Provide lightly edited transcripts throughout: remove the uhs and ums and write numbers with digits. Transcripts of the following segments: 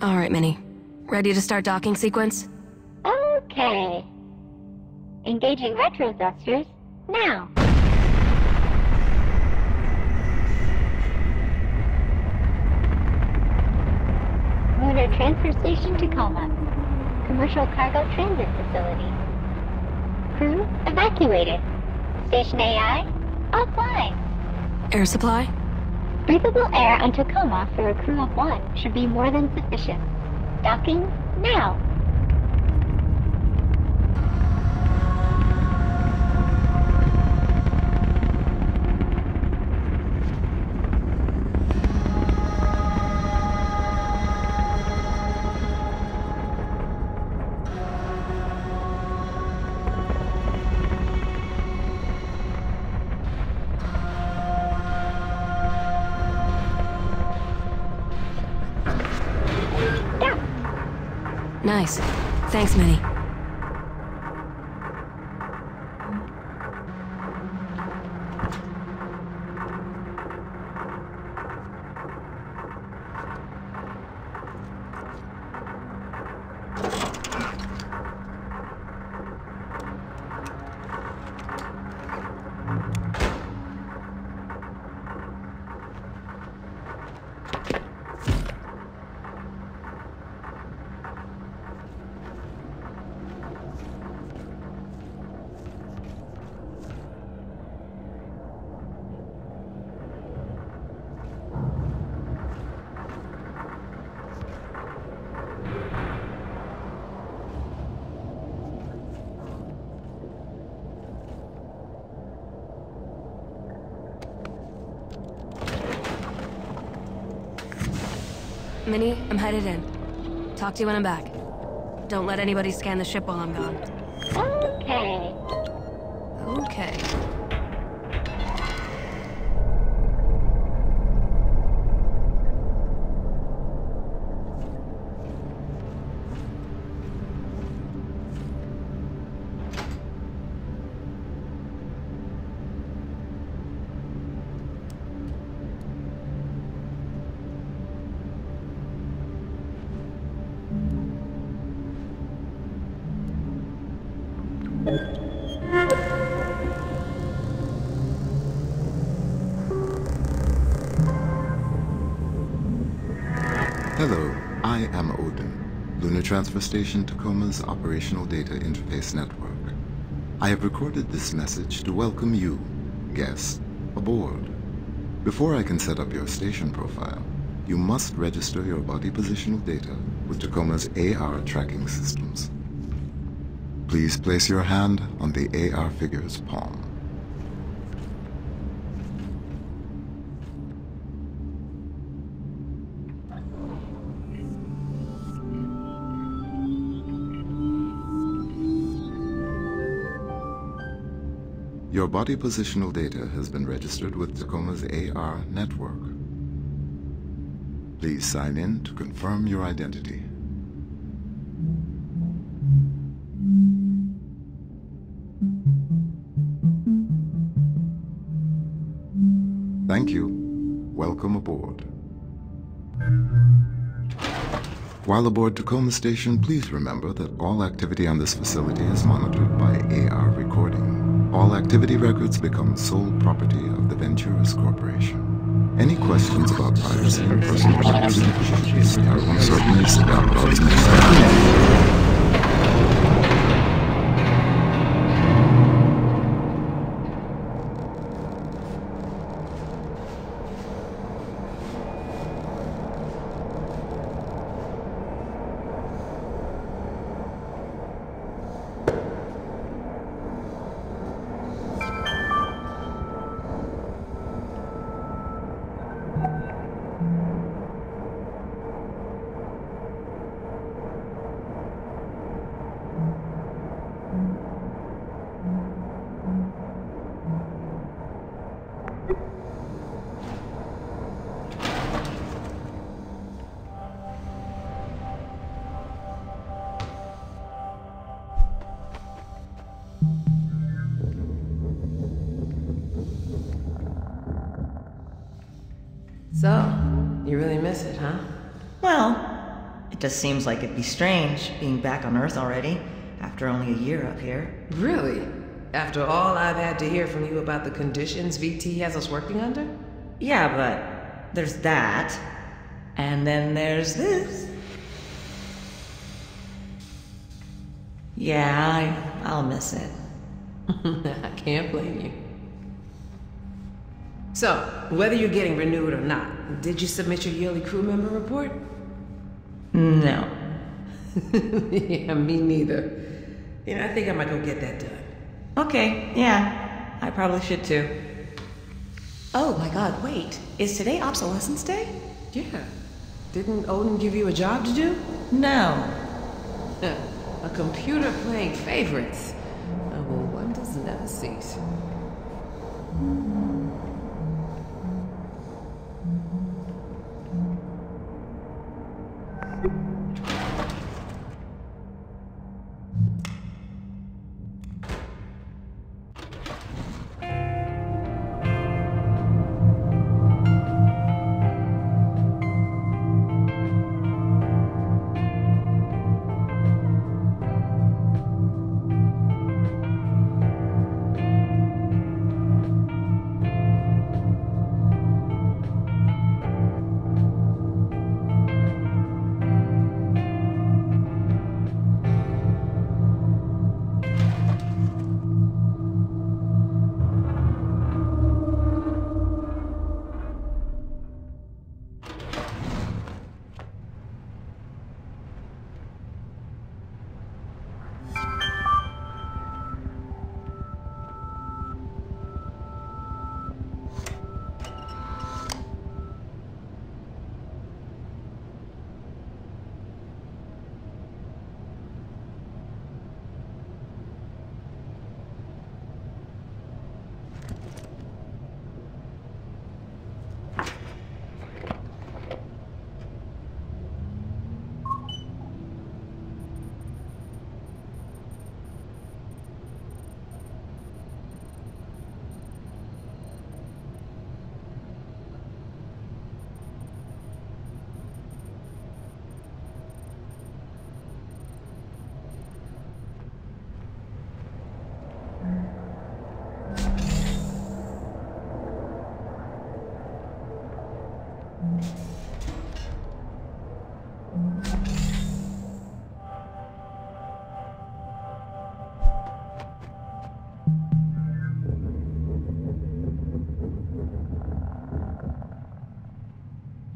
All right, Minnie. Ready to start docking sequence? Okay. Engaging retro thrusters now. Lunar Transfer Station Tacoma. Commercial Cargo Transit Facility. Crew evacuated. Station AI offline. Air supply? Breathable air on Tacoma for a crew of one should be more than sufficient. Docking now. Nice. Thanks, Minnie. Minnie, I'm headed in. Talk to you when I'm back. Don't let anybody scan the ship while I'm gone. Okay. Okay. Hello, I am Odin, Lunar Transfer Station Tacoma's Operational Data Interface Network. I have recorded this message to welcome you, guests, aboard. Before I can set up your station profile, you must register your body positional data with Tacoma's AR tracking systems. Please place your hand on the AR figure's palm. Your body positional data has been registered with Tacoma's AR network. Please sign in to confirm your identity. Thank you. Welcome aboard. While aboard Tacoma Station, please remember that all activity on this facility is monitored by AR recording. All activity records become sole property of the Venturis Corporation. Any questions about privacy and personal rights and issues are uncertain about those. So, you really miss it, huh? Well, it just seems like it'd be strange being back on Earth already, after only a year up here. Really? After all I've had to hear from you about the conditions VT has us working under? Yeah, but there's that. And then there's this. Yeah, I'll miss it. I can't blame you. So, whether you're getting renewed or not, did you submit your yearly crew member report? No. Yeah, me neither. You know, I think I might go get that done. Okay, yeah. I probably should too. Oh my god, wait. Is today Obsolescence Day? Yeah. Didn't Odin give you a job to do? No. A computer playing favorites. Oh, well, one does never cease.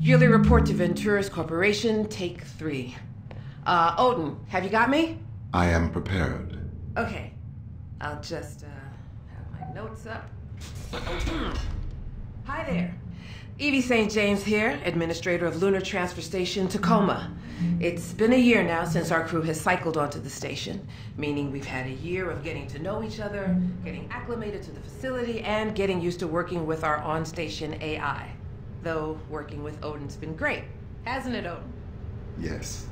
Yearly report to Venturis Corporation, take 3. Odin, have you got me? I am prepared. Okay. I'll just, have my notes up. Hi there. Evie St. James here, Administrator of Lunar Transfer Station, Tacoma. It's been a year now since our crew has cycled onto the station, meaning we've had a year of getting to know each other, getting acclimated to the facility, and getting used to working with our on-station AI. Though working with Odin's been great, hasn't it, Odin? Yes.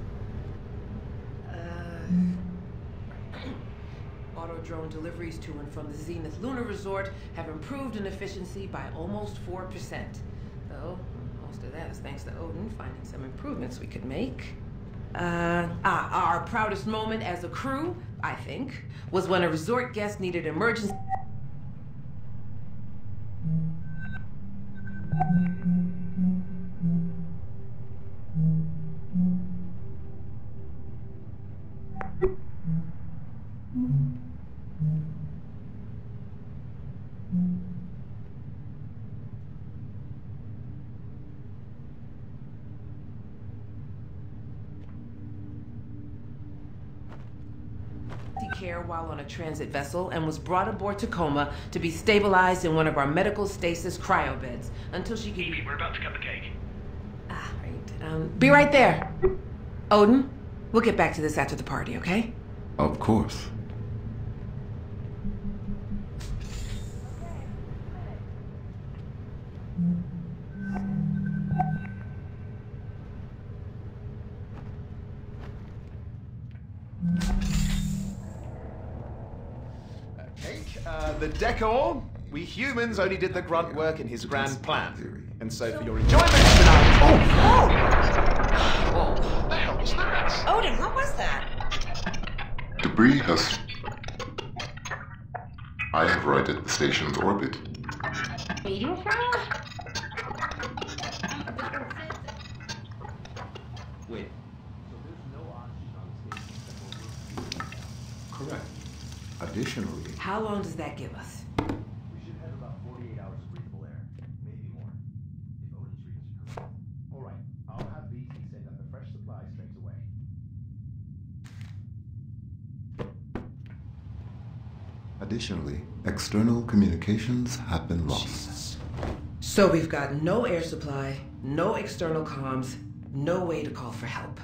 Auto drone deliveries to and from the Zenith Lunar Resort have improved in efficiency by almost 4%. Though, most of that is thanks to Odin finding some improvements we could make. Our proudest moment as a crew, I think, was when a resort guest needed emergency... care while on a transit vessel and was brought aboard Tacoma to be stabilized in one of our medical stasis cryobeds until she could... Evie, we're about to cut the cake. Ah, right. Be right there. Odin, we'll get back to this after the party, okay? Of course. The decor We humans only did the grunt work in his grand plan. And so for your enjoyment tonight... Oh! Oh! The hell was that? Odin, what was that? Debris has... I have righted the station's orbit. Radio fire? Wait. Correct. Additionally... How long does that give us? We should have about 48 hours of breathable air. Maybe more. If Odin's readings are correct. Alright, I'll have BT send out the fresh supplies straight away. Additionally, external communications have been lost. Jesus. So we've got no air supply, no external comms, no way to call for help.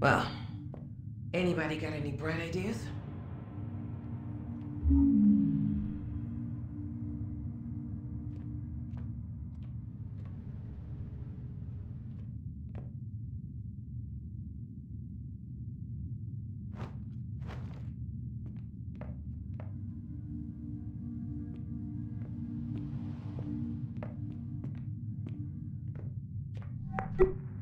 Well, anybody got any bright ideas? Boop.